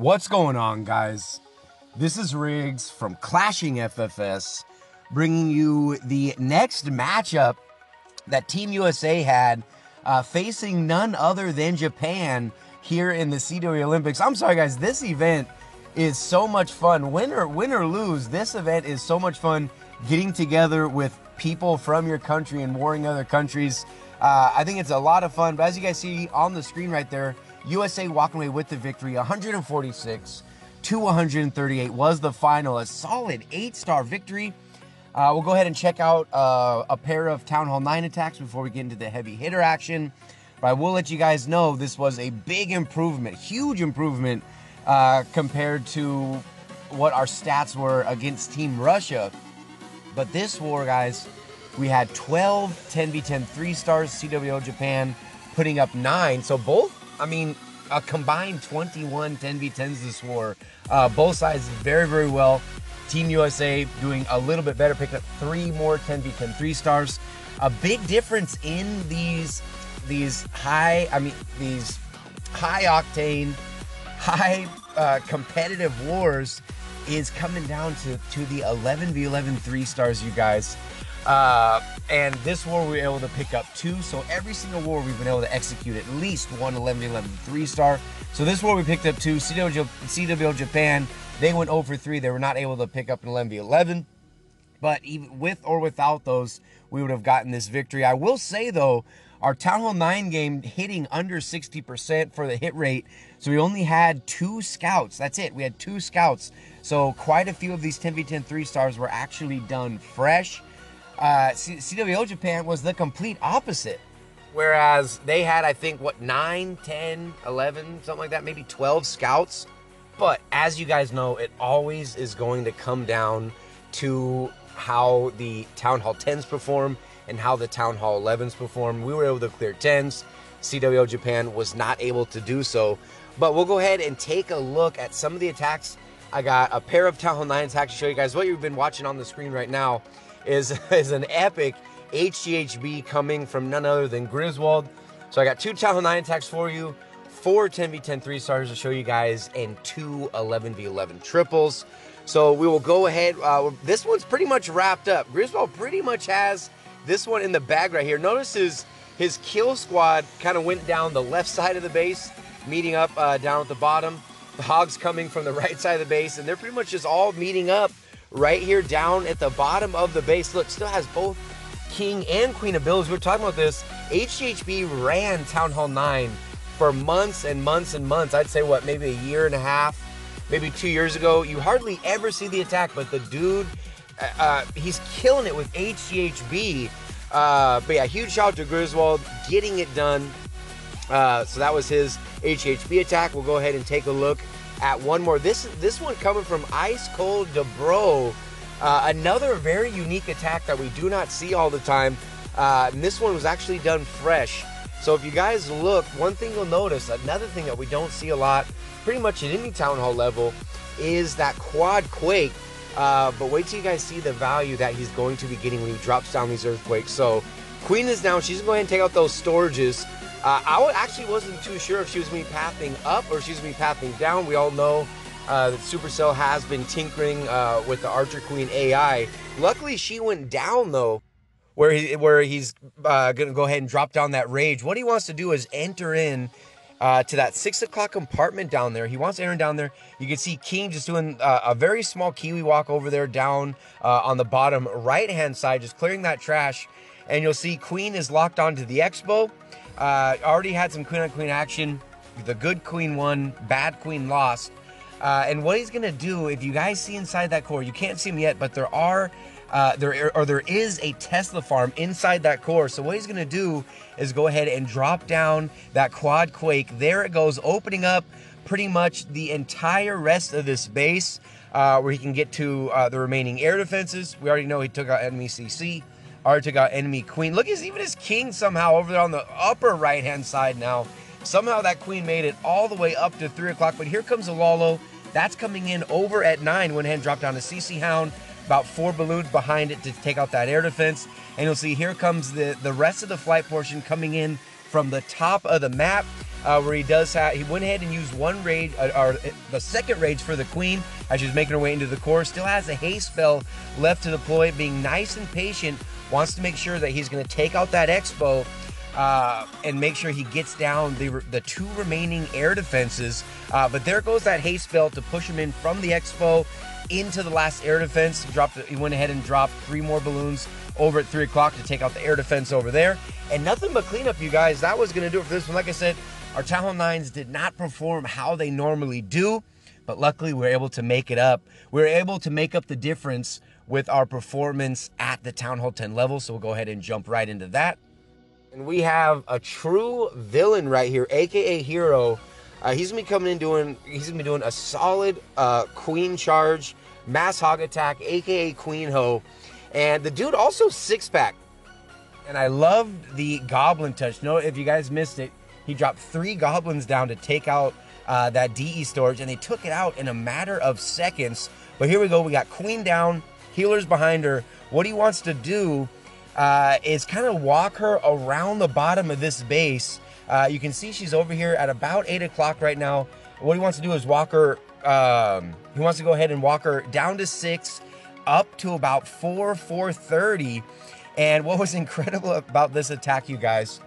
What's going on, guys? This is Riggs from Clashing FFS, bringing you the next matchup that Team USA had facing none other than Japan here in the CWL Olympics. I'm sorry, guys, this event is so much fun. Win or lose, this event is so much fun getting together with people from your country and warring other countries. I think it's a lot of fun, but as you guys see on the screen right there, USA walking away with the victory, 146 to 138 was the final. A solid 8-star victory. We'll go ahead and check out a pair of Town Hall 9 attacks before we get into the heavy hitter action. But I will let you guys know this was a big improvement, huge improvement compared to what our stats were against Team Russia. But this war, guys, we had 12 10v10 3-stars, CWO Japan putting up 9. So both, I mean, a combined 21 10v10s this war. Both sides very, very well. Team USA doing a little bit better, picked up 3 more 10v10 3-stars. A big difference in these high octane, high competitive wars is coming down to the 11v11 3-stars, you guys. And this war we were able to pick up 2, so every single war we've been able to execute at least one 11v11 3-star. So this war we picked up 2. CWL Japan, they went 0 for 3. They were not able to pick up an 11v11, but even with or without those, we would have gotten this victory. I will say, though, our Town Hall 9 game hitting under 60% for the hit rate, so we only had 2 scouts. That's it. We had 2 scouts, so quite a few of these 10v10 3-stars were actually done fresh. CWO Japan was the complete opposite, whereas they had, I think, what, 9, 10, 11, something like that, maybe 12 scouts. But as you guys know, it always is going to come down to how the Town Hall 10s perform and how the Town Hall 11s perform. We were able to clear 10s. CWO Japan was not able to do so. But we'll go ahead and take a look at some of the attacks. I got a pair of Town Hall 9 attacks to show you guys. What you've been watching on the screen right now is an epic HGHB coming from none other than Griswold. So I got 2 Town Hall 9 attacks for you, 4 10v10 3-stars to show you guys, and 2 11v11 triples. So we will go ahead. This one's pretty much wrapped up. Griswold pretty much has this one in the bag right here. Notice his kill squad kind of went down the left side of the base, meeting up down at the bottom. The hogs coming from the right side of the base, and they're pretty much just all meeting up right here down at the bottom of the base. Look, still has both king and queen of bills. We were talking about this. HGHB ran Town Hall 9 for months and months and months. I'd say, what, maybe a year and a half, maybe 2 years ago. You hardly ever see the attack, but the dude, he's killing it with HGHB. But yeah, huge shout out to Griswold getting it done. So that was his HGHB attack. We'll go ahead and take a look at one more. This one coming from Ice Cold DeBro, another very unique attack that we do not see all the time, and this one was actually done fresh. So if you guys look, one thing you'll notice, another thing that we don't see a lot, pretty much at any Town Hall level, is that quad quake, but wait till you guys see the value that he's going to be getting when he drops down these earthquakes. So queen is down, she's going to take out those storages. I actually wasn't too sure if she was going to be pathing up or she was going to be pathing down. We all know that Supercell has been tinkering with the Archer Queen AI. Luckily, she went down, though, where he's going to go ahead and drop down that rage. What he wants to do is enter in to that 6 o'clock compartment down there. He wants to enter down there. You can see King just doing a very small Kiwi walk over there down on the bottom right-hand side, just clearing that trash. And you'll see Queen is locked onto the Expo. Already had some queen-on-queen action. The good queen won, bad queen lost. And what he's gonna do, if you guys see inside that core, you can't see him yet, but there is a Tesla farm inside that core. So what he's gonna do is go ahead and drop down that quad quake. There it goes, opening up pretty much the entire rest of this base, where he can get to the remaining air defenses. We already know he took out enemy CC. Already took out enemy queen. Look, even his king somehow over there on the upper right-hand side now. Somehow that queen made it all the way up to 3 o'clock. But here comes a Lalo. That's coming in over at 9. Went ahead and dropped down a CC Hound. About 4 balloons behind it to take out that air defense. And you'll see here comes the rest of the flight portion coming in from the top of the map. where he does have, he went ahead and used one rage, or the second rage for the queen as she's making her way into the core. Still has a haste spell left to deploy, being nice and patient, wants to make sure that he's going to take out that Expo and make sure he gets down the two remaining air defenses. But there goes that haste spell to push him in from the Expo into the last air defense. He went ahead and dropped three more balloons over at 3 o'clock to take out the air defense over there. And nothing but cleanup, you guys. That was going to do it for this one. Like I said, our Town Hall 9s did not perform how they normally do, but luckily we were able to make it up. We were able to make up the difference with our performance at the Town Hall 10 level, so we'll go ahead and jump right into that. And we have a true villain right here, aka Hero. He's gonna be coming in doing, he's gonna be doing a solid queen charge, mass hog attack, aka Queen Ho. And the dude also six pack. And I loved the goblin touch. No, if you guys missed it, he dropped three goblins down to take out that DE storage, and they took it out in a matter of seconds. But here we go, we got queen down, healers behind her. What he wants to do is kind of walk her around the bottom of this base. You can see she's over here at about 8 o'clock right now. What he wants to do is walk her, he wants to go ahead and walk her down to 6, up to about 4, 4:30. And what was incredible about this attack, you guys,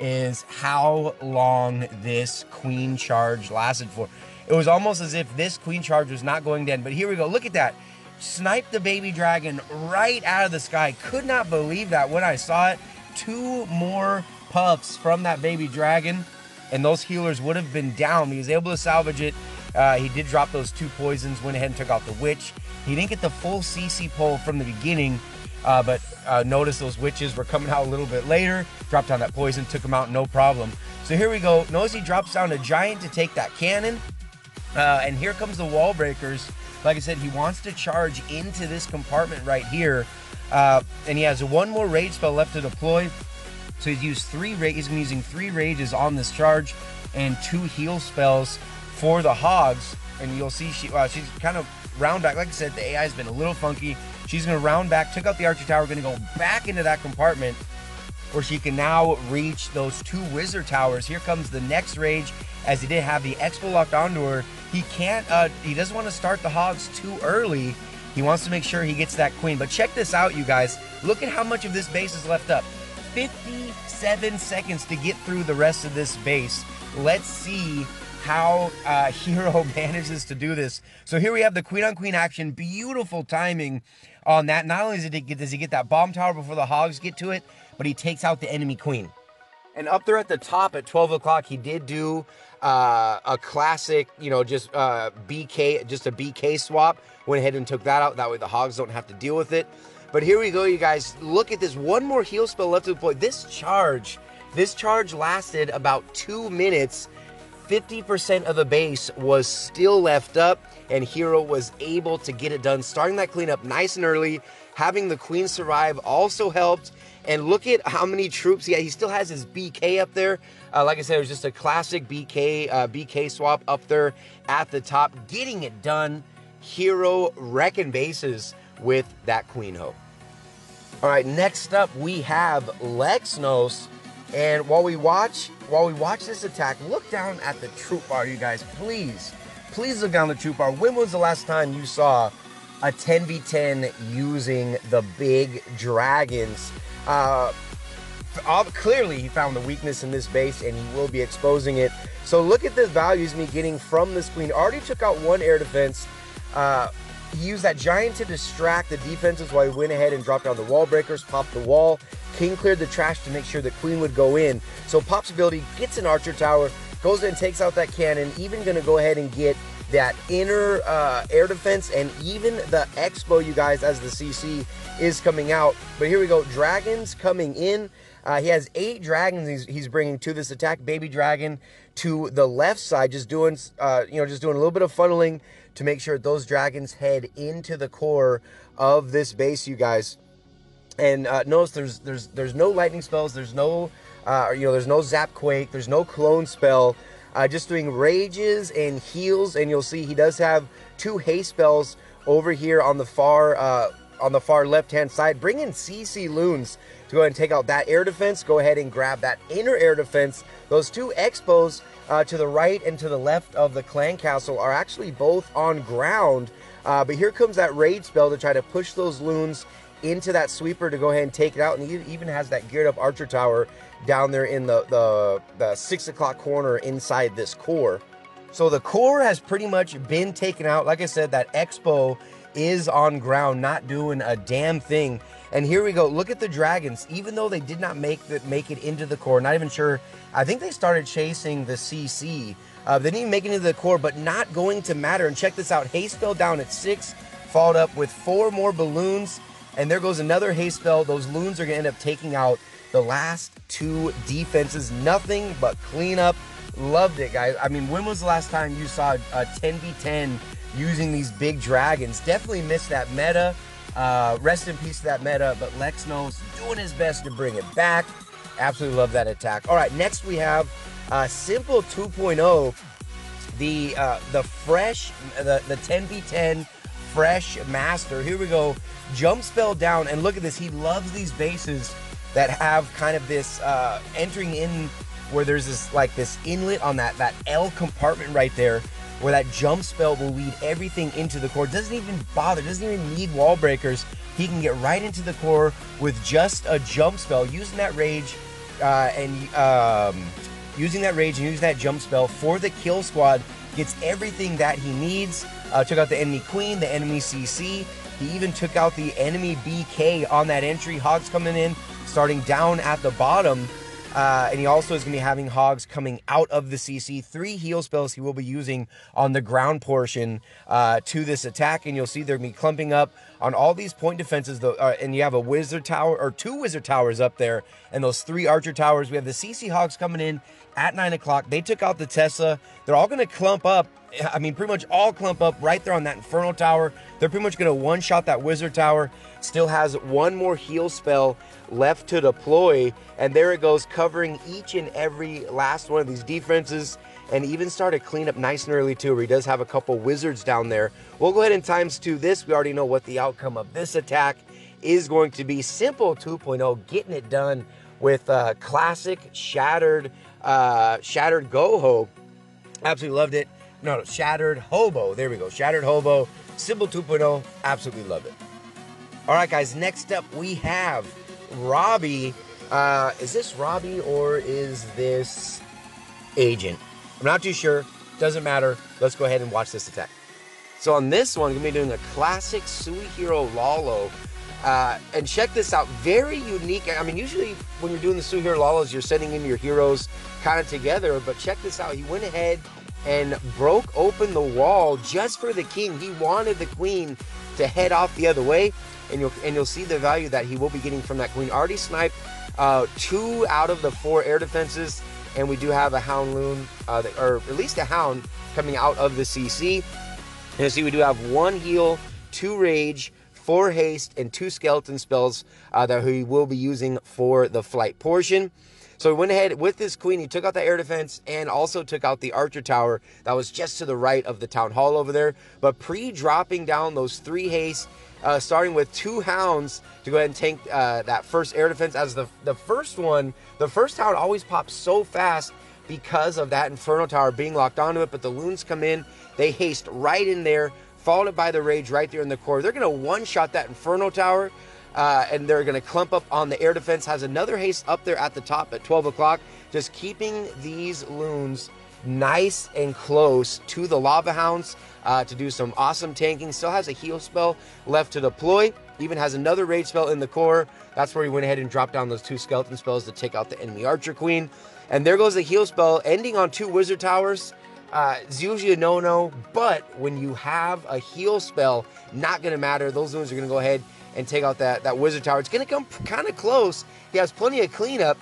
is how long this queen charge lasted for. It was almost as if this queen charge was not going down. But here we go, look at that. Sniped the baby dragon right out of the sky. Could not believe that when I saw it. Two more puffs from that baby dragon, and those healers would have been down. He was able to salvage it. He did drop those two poisons, went ahead and took out the witch. He didn't get the full CC pull from the beginning, but notice those witches were coming out a little bit later. Dropped down that poison, took them out, no problem. So here we go. Notice he drops down a giant to take that cannon. And here comes the wall breakers. Like I said, he wants to charge into this compartment right here. And he has one more rage spell left to deploy. So he's used three rage. He's been using three rages on this charge and two heal spells for the hogs. And you'll see she's kind of round back. Like I said, the AI has been a little funky. She's going to round back, took out the archer tower, going to go back into that compartment where she can now reach those two wizard towers. Here comes the next rage, as he did have the expo locked onto her. He can't, he doesn't want to start the hogs too early. He wants to make sure he gets that queen. But check this out, you guys. Look at how much of this base is left up. 57 seconds to get through the rest of this base. Let's see how Hero manages to do this. So here we have the queen on queen action. Beautiful timing on that. Not only does he get that bomb tower before the hogs get to it, but he takes out the enemy queen. And up there at the top at 12 o'clock, he did do a classic, you know, just a BK swap. Went ahead and took that out. That way the hogs don't have to deal with it. But here we go, you guys. Look at this. One more heal spell left to deploy. This charge lasted about 2 minutes. 50% of the base was still left up, and Hero was able to get it done. Starting that cleanup nice and early. Having the queen survive also helped. And look at how many troops he had. He still has his BK up there. Like I said, it was just a classic BK swap up there at the top. Getting it done. Hero wrecking bases with that Queen Ho. All right, next up we have Lexnos. And while we watch this attack, look down at the troop bar, you guys. Please, please look down the troop bar. When was the last time you saw a 10v10 using the big dragons? Clearly he found the weakness in this base, and he will be exposing it. So look at the values me getting from this queen. Already took out one air defense. He used that giant to distract the defenses while he went ahead and dropped down the wall breakers, popped the wall. King cleared the trash to make sure the queen would go in. So Pop's ability gets an archer tower, goes in and takes out that cannon, even going to go ahead and get that inner air defense, and even the expo, you guys, as the CC is coming out. But here we go, dragons coming in. He has 8 dragons he's bringing to this attack. Baby dragon to the left side, just doing just doing a little bit of funneling to make sure those dragons head into the core of this base, you guys. And notice there's no lightning spells, there's no there's no zap quake, there's no clone spell. Just doing rages and heals, and you'll see he does have 2 haste spells over here on the far left hand side. Bring in CC loons to go ahead and take out that air defense. Go ahead and grab that inner air defense. Those two expos to the right and to the left of the clan castle are actually both on ground. But here comes that raid spell to try to push those loons into that sweeper to go ahead and take it out. And he even has that geared up archer tower down there in the 6 o'clock corner inside this core. So the core has pretty much been taken out. Like I said, that expo is on ground, not doing a damn thing. And here we go. Look at the dragons. Even though they did not make it into the core, not even sure. I think they started chasing the CC. They didn't even make it into the core, but not going to matter. And check this out. Haste spell down at 6, followed up with 4 more balloons. And there goes another haste spell. Those loons are going to end up taking out the last 2 defenses. Nothing but cleanup. Loved it, guys. I mean, when was the last time you saw a 10v10 using these big dragons? Definitely missed that meta. Rest in peace to that meta, but Lexnos doing his best to bring it back. Absolutely love that attack. All right, next we have Simple 2.0, the 10v10 fresh master. Here we go. Jump spell down, and look at this. He loves these bases that have kind of this entering in where there's this like this inlet on that L compartment right there, where that jump spell will lead everything into the core. Doesn't even bother, doesn't even need wall breakers. He can get right into the core with just a jump spell, using that rage and using that jump spell for the kill squad. Gets everything that he needs. Took out the enemy queen, the enemy CC. He even took out the enemy BK on that entry. Hogs coming in, starting down at the bottom. And he also is going to be having hogs coming out of the CC. 3 heal spells he will be using on the ground portion to this attack. And you'll see they're going to be clumping up on all these point defenses. And you have a wizard tower, or 2 wizard towers up there, and those 3 archer towers. We have the CC hogs coming in at 9 o'clock. They took out the Tesla. They're all going to clump up. I mean, pretty much all clump up right there on that Inferno Tower. They're pretty much going to one-shot that Wizard Tower. Still has 1 more heal spell left to deploy. And there it goes, covering each and every last one of these defenses. And even started clean up nice and early, too, where he does have a couple Wizards down there. We'll go ahead and times 2 this. We already know what the outcome of this attack is going to be. Simple 2.0, getting it done with classic Shattered Goho. Absolutely loved it. No, Shattered Hobo. There we go. Shattered Hobo. Simple 2.0. Absolutely love it. All right, guys. Next up, we have Robbie. Is this Robbie or is this Agent? I'm not too sure. Doesn't matter. Let's go ahead and watch this attack. So on this one, I'm going to be doing a classic Suihiro Lalo. And check this out. Very unique. I mean, usually when you're doing the Suihiro Lalos, you're sending in your heroes kind of together. But check this out. He went ahead and broke open the wall just for the king. He wanted the queen to head off the other way, and you'll see the value that he will be getting from that queen. Already sniped 2 out of the 4 air defenses, and we do have a hound loon, or at least a hound coming out of the CC. And you'll see we do have 1 heal, 2 rage, 4 haste, and 2 skeleton spells that he will be using for the flight portion. So he went ahead with this queen. He took out the air defense and also took out the archer tower that was just to the right of the town hall over there. But pre-dropping down those 3 hastes, starting with 2 hounds to go ahead and tank that first air defense. As the first one, the first hound always pops so fast because of that Inferno Tower being locked onto it. But the loons come in. They haste right in there, followed by the rage right there in the core. They're going to one-shot that Inferno Tower. And they're going to clump up on the air defense. Has another haste up there at the top at 12 o'clock. Just keeping these loons nice and close to the lava hounds to do some awesome tanking. Still has a heal spell left to deploy. Even has another raid spell in the core. That's where he went ahead and dropped down those 2 skeleton spells to take out the enemy archer queen. And there goes the heal spell ending on 2 wizard towers. It's usually a no-no, but when you have a heal spell, not going to matter. Those loons are going to go ahead and take out that wizard tower. It's going to come kind of close. He has plenty of cleanup,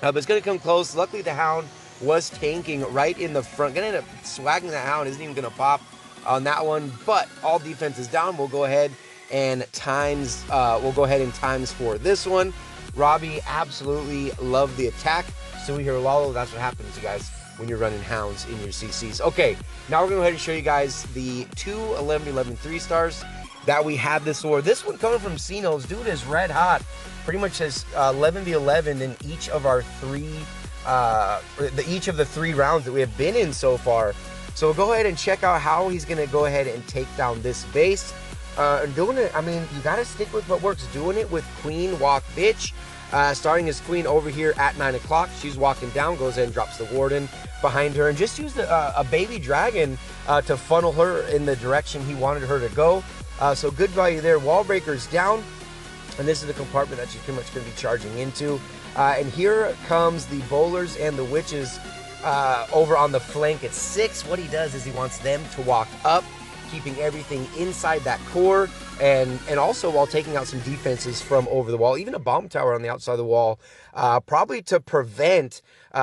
but it's going to come close. Luckily, the hound was tanking right in the front. Going to end up swagging the hound. Isn't even going to pop on that one. But all defense is down. We'll go ahead and times for this one. Robbie absolutely loved the attack. So we hear Lalo. That's what happens, you guys, when you're running hounds in your CCs. Okay, now we're going to go ahead and show you guys the 2 11-11 3 stars that we have this war. This one coming from Sinos. Dude is red hot. pretty much says 11v11 in each of our three, each of the three rounds that we have been in so far. So go ahead and check out how he's gonna go ahead and take down this base. Doing it, I mean, you gotta stick with what works. Doing it with queen walk bitch. Starting his queen over here at 9 o'clock. She's walking down, goes in, drops the warden behind her, and just used a baby dragon to funnel her in the direction he wanted her to go. So good value there. Wall breakers down, and this is the compartment that you're pretty much going to be charging into. And here comes the bowlers and the witches over on the flank at 6. What he does is he wants them to walk up, keeping everything inside that core, and also while taking out some defenses from over the wall, even a bomb tower on the outside of the wall, probably to prevent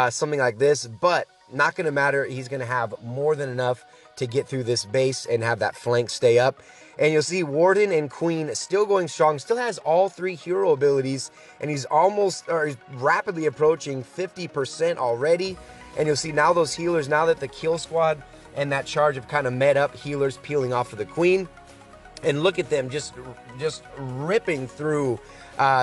something like this, but not going to matter. He's going to have more than enough to get through this base and have that flank stay up. And you'll see Warden and Queen still going strong, still has all three hero abilities, and he's almost, or he's rapidly approaching 50% already. And you'll see now those healers, now that the kill squad and that charge have kind of met up, healers peeling off of the Queen. And look at them just ripping through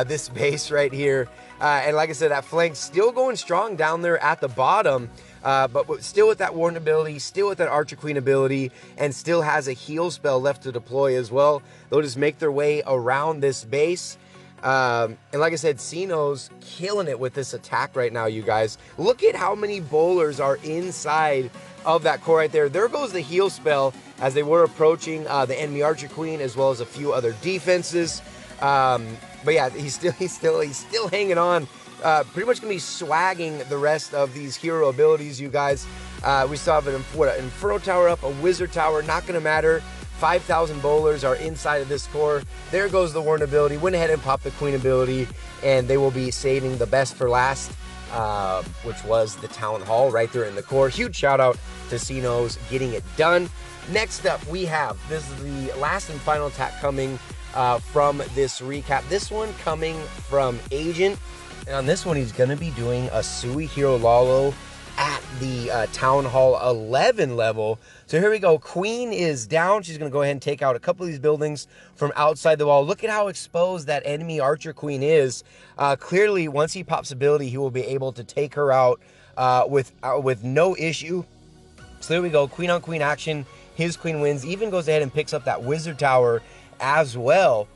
this base right here. And like I said, that flank still going strong down there at the bottom. But still with that Warden ability, still with that Archer Queen ability, and still has a heal spell left to deploy as well. They'll just make their way around this base. And like I said, Sinos killing it with this attack right now, you guys. Look at how many bowlers are inside of that core right there. There goes the heal spell as they were approaching the enemy Archer Queen, as well as a few other defenses. But yeah, he's still hanging on. Pretty much gonna be swagging the rest of these hero abilities, you guys. We still have an Inferno Tower up, a Wizard Tower, not gonna matter. 5,000 bowlers are inside of this core. There goes the Warden ability. Went ahead and popped the Queen ability, and they will be saving the best for last, which was the Town Hall right there in the core. Huge shout out to Sinos getting it done. Next up, we have, this is the last and final attack coming from this recap. This one coming from Agent. And on this one, he's going to be doing a Sui Hero Lalo at the Town Hall 11 level. So here we go. Queen is down. She's going to go ahead and take out a couple of these buildings from outside the wall. Look at how exposed that enemy Archer Queen is. Clearly, once he pops ability, he will be able to take her out with no issue. So there we go. Queen on queen action. His queen wins. Even goes ahead and picks up that Wizard Tower as well.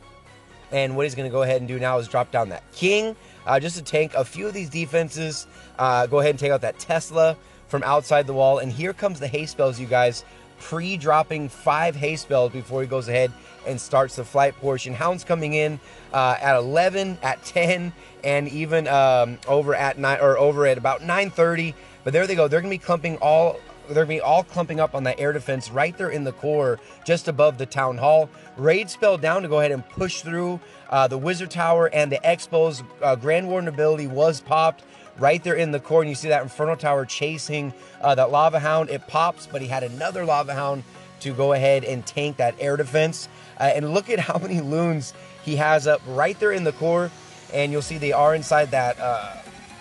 And what he's going to go ahead and do now is drop down that king, just to tank a few of these defenses. Go ahead and take out that Tesla from outside the wall. And here comes the haste spells, you guys. Pre-dropping 5 haste spells before he goes ahead and starts the flight portion. Hounds coming in at 11, at 10, and even over at about 9:30. But there they go. They're going to be clumping up on that air defense right there in the core, just above the Town Hall. Raid spell down to go ahead and push through the Wizard Tower, and the Expo's Grand Warden ability was popped right there in the core, and you see that Inferno Tower chasing that Lava Hound. It pops, but he had another Lava Hound to go ahead and tank that air defense. And look at how many loons he has up right there in the core, and you'll see they are inside that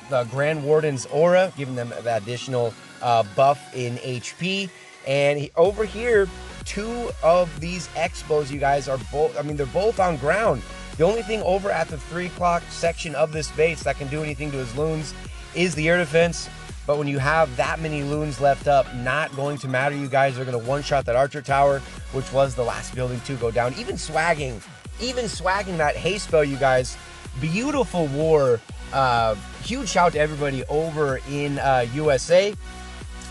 the Grand Warden's aura, giving them the additional buff in HP. And over here, 2 of these Expos, you guys, are both, I mean, they're both on ground. The only thing over at the 3 o'clock section of this base that can do anything to his loons is the air defense. But when you have that many loons left up, not going to matter, you guys. They're going to one-shot that Archer Tower, which was the last building to go down. Even swagging that haste spell, you guys. Beautiful war. Huge shout to everybody over in USA.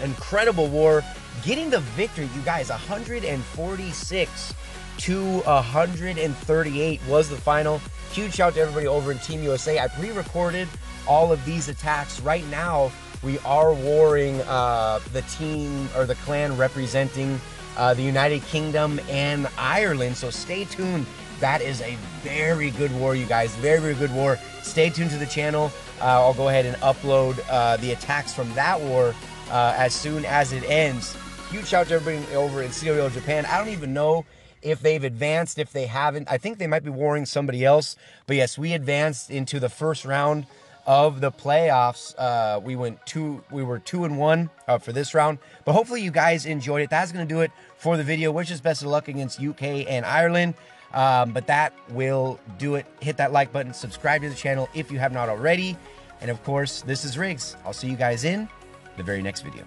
Incredible war, getting the victory, you guys. 146 to 138 was the final. Huge shout to everybody over in Team USA. I pre-recorded all of these attacks. Right now, we are warring the team or the clan representing the United Kingdom and Ireland. So stay tuned. That is a very good war, you guys. Very, very good war. Stay tuned to the channel. I'll go ahead and upload the attacks from that war as soon as it ends. Huge shout out to everybody over in CWL Japan. I don't even know if they've advanced, if they haven't. I think they might be warring somebody else. But yes, we advanced into the first round of the playoffs. We were 2-1 for this round. But hopefully you guys enjoyed it. That's going to do it for the video. Wish us best of luck against UK and Ireland. But that will do it. Hit that like button, subscribe to the channel if you have not already. And of course, this is Riggs. I'll see you guys in the very next video.